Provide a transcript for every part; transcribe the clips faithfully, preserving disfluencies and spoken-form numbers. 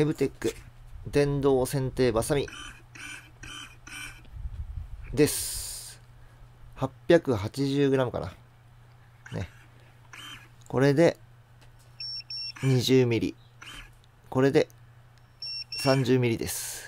ケブテック電動剪定バサミです。 はっぴゃくはちじゅうグラム かなね。これで にじゅうミリ、 これで さんじゅうミリ です。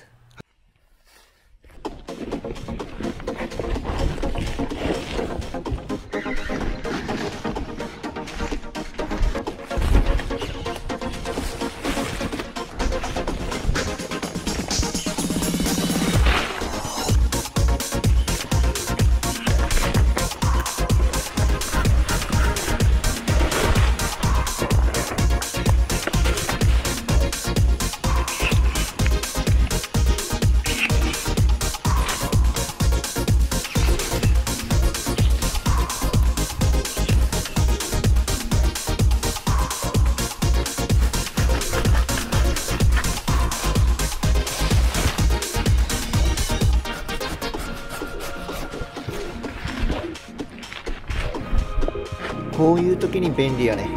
こういう時に便利やね。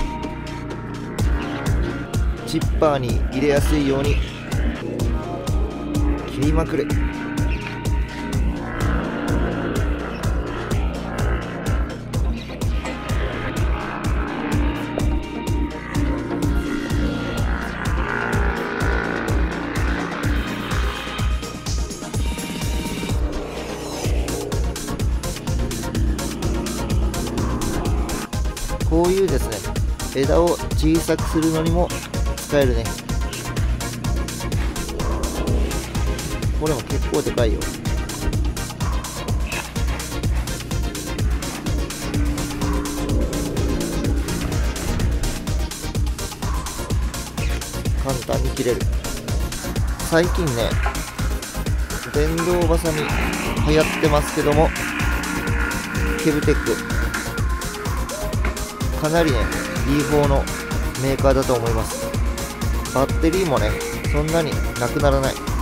チッパーに入れやすいように切りまくる。こういうですね、枝を小さくするのにも使えるね。これも結構でかいよ。簡単に切れる。最近ね、電動バサミ流行ってますけども、ケブテックかなりね ディーフォー のメーカーだと思います。バッテリーもねそんなになくならない。